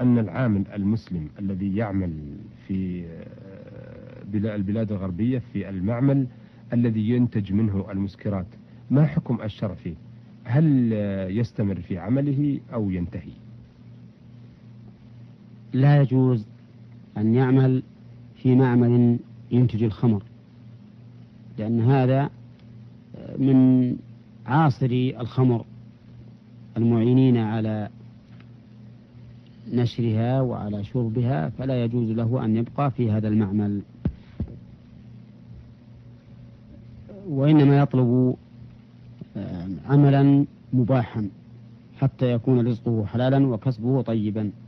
أن العامل المسلم الذي يعمل في البلاد الغربية في المعمل الذي ينتج منه المسكرات، ما حكم الشرع فيه؟ هل يستمر في عمله أو ينتهي؟ لا يجوز أن يعمل في معمل ينتج الخمر، لأن هذا من عاصري الخمر المعينين على نشرها وعلى شربها، فلا يجوز له أن يبقى في هذا المعمل، وإنما يطلب عملا مباحا حتى يكون رزقه حلالا وكسبه طيبا.